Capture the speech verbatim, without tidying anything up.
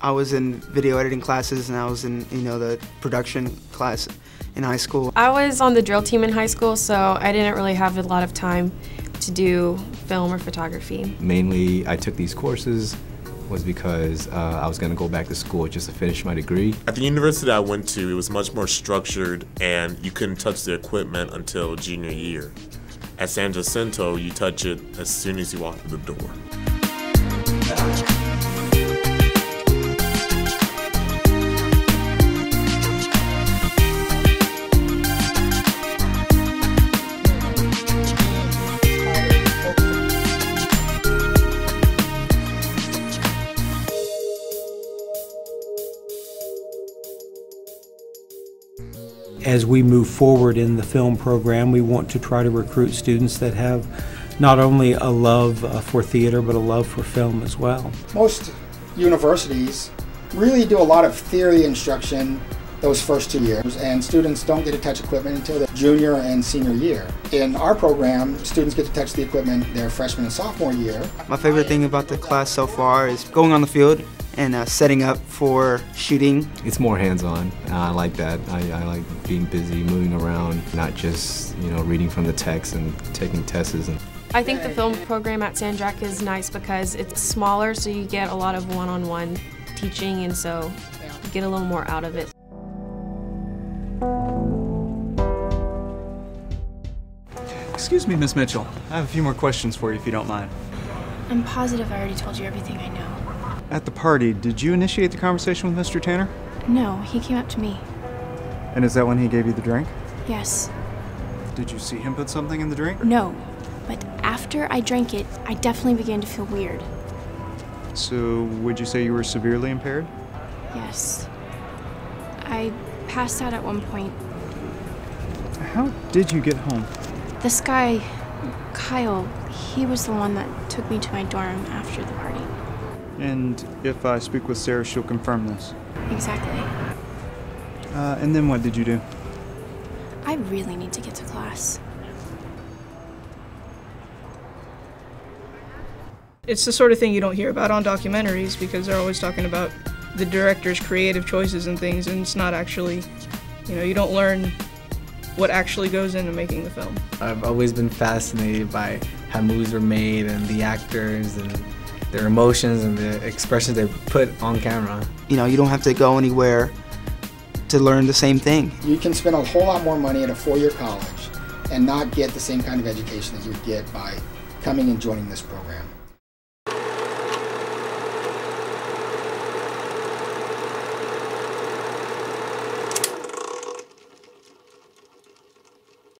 I was in video editing classes and I was in, you know, the production class in high school. I was on the drill team in high school, so I didn't really have a lot of time to do film or photography. Mainly, I took these courses was because uh, I was going to go back to school just to finish my degree. At the university I went to, it was much more structured and you couldn't touch the equipment until junior year. At San Jacinto, you touch it as soon as you walk through the door. As we move forward in the film program, we want to try to recruit students that have not only a love for theater, but a love for film as well. Most universities really do a lot of theory instruction those first two years, and students don't get to touch equipment until their junior and senior year. In our program, students get to touch the equipment their freshman and sophomore year. My favorite thing about the class so far is going on the field and uh, setting up for shooting. It's more hands-on. I like that. I, I like being busy, moving around, not just, you know, reading from the text and taking tests. And I think the film program at San Jac is nice because it's smaller, so you get a lot of one-on-one teaching, and so you get a little more out of it. Excuse me, Miss Mitchell. I have a few more questions for you, if you don't mind. I'm positive I already told you everything I know. At the party, did you initiate the conversation with Mister Tanner? No, he came up to me. And is that when he gave you the drink? Yes. Did you see him put something in the drink? No, but after I drank it, I definitely began to feel weird. So, would you say you were severely impaired? Yes. I passed out at one point. How did you get home? This guy, Kyle, he was the one that took me to my dorm after the party. And if I speak with Sarah, she'll confirm this. Exactly. Uh, and then what did you do? I really need to get to class. It's the sort of thing you don't hear about on documentaries because they're always talking about the director's creative choices and things, and it's not actually, you know, you don't learn what actually goes into making the film. I've always been fascinated by how movies were made and the actors and their emotions and the expressions they put on camera. You know, you don't have to go anywhere to learn the same thing. You can spend a whole lot more money at a four-year college and not get the same kind of education that you would get by coming and joining this program.